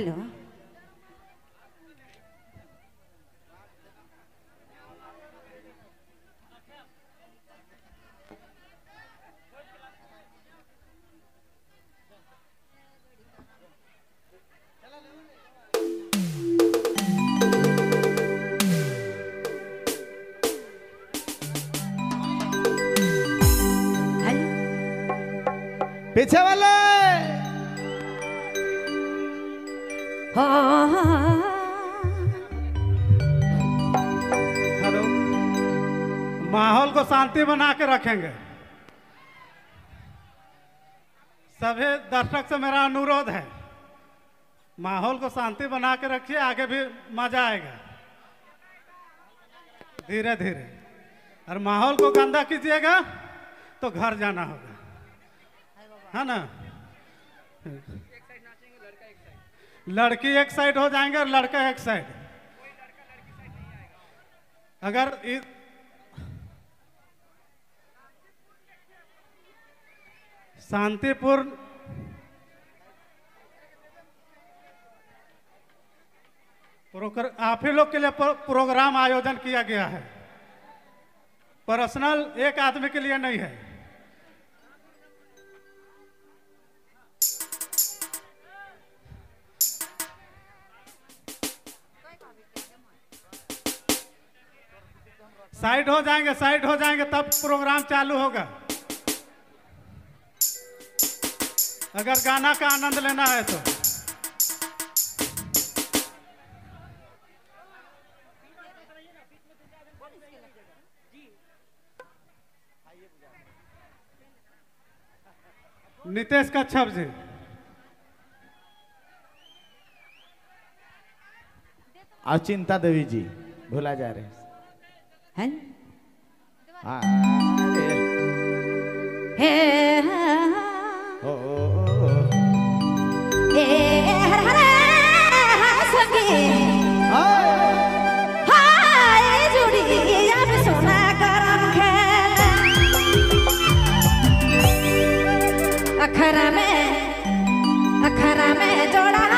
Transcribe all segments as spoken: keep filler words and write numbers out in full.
Hello पीछे वाले hello माहौल को शांति बना के रखेंगे। सभी दर्शक से मेरा अनुरोध है माहौल को शांति बना के रखिए, आगे भी मजा आएगा। धीरे धीरे और माहौल को गंदा कीजिएगा तो घर जाना होगा, है ना। एक साइड नाचेंगे, लड़का एक साइड, लड़की एक साइड हो जाएंगे और लड़का एक साइड, कोई लड़का लड़की साइड नहीं आएगा। अगर इस... शांतिपूर्ण प्रोग्राम आप ही लोग के लिए प्रोग्राम आयोजन किया गया है, पर्सनल एक आदमी के लिए नहीं है। साइड हो जाएंगे, साइड हो जाएंगे तब प्रोग्राम चालू होगा। अगर गाना का आनंद लेना है तो नितेश कच्छप जी। और चिंता देवी जी भूला जा रहे हैं। अखरा में अखरा में जोड़ा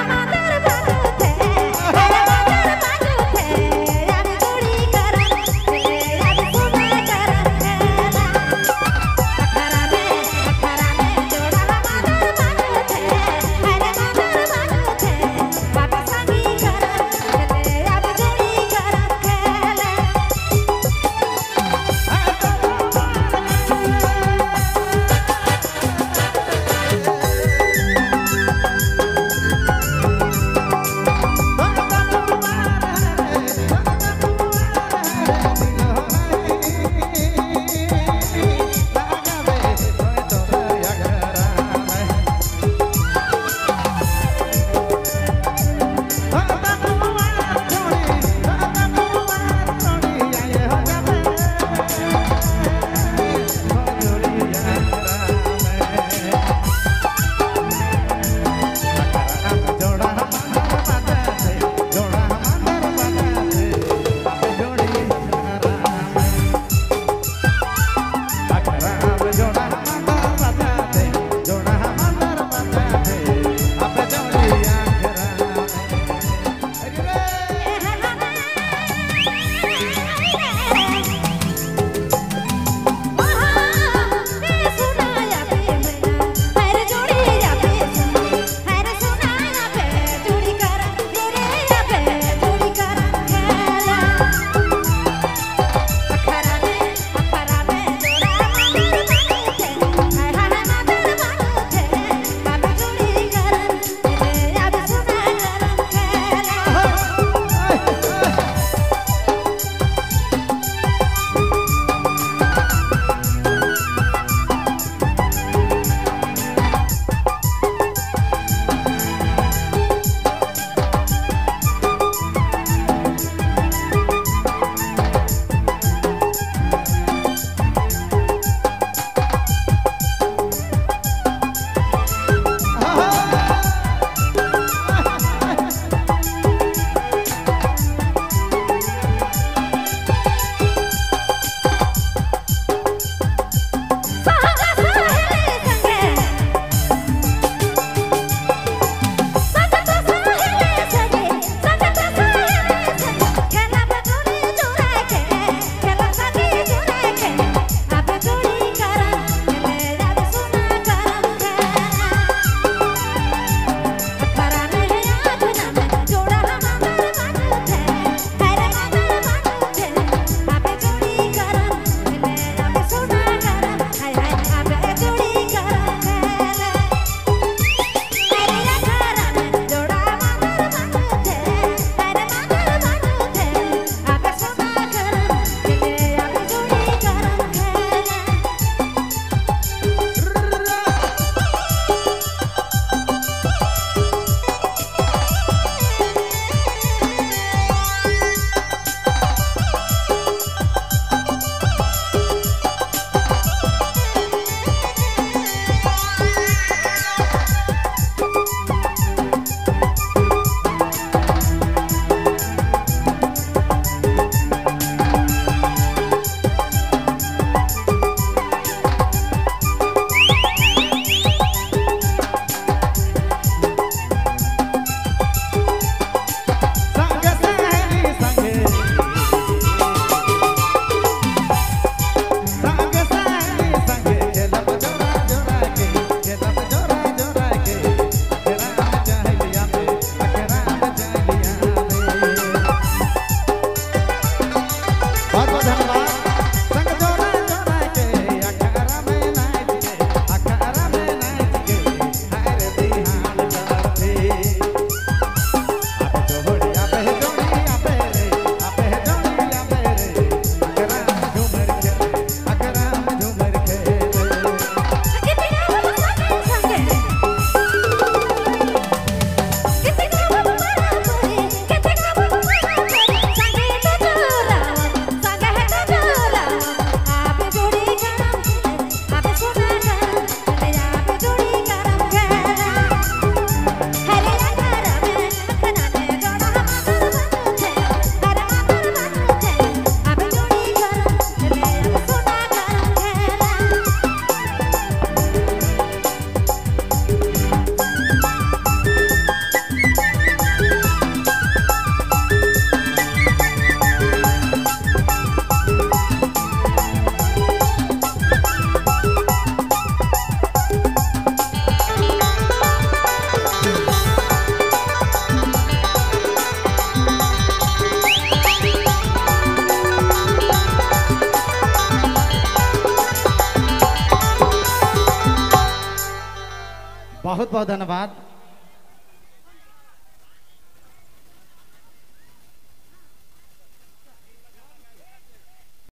बहुत बहुत धन्यवाद।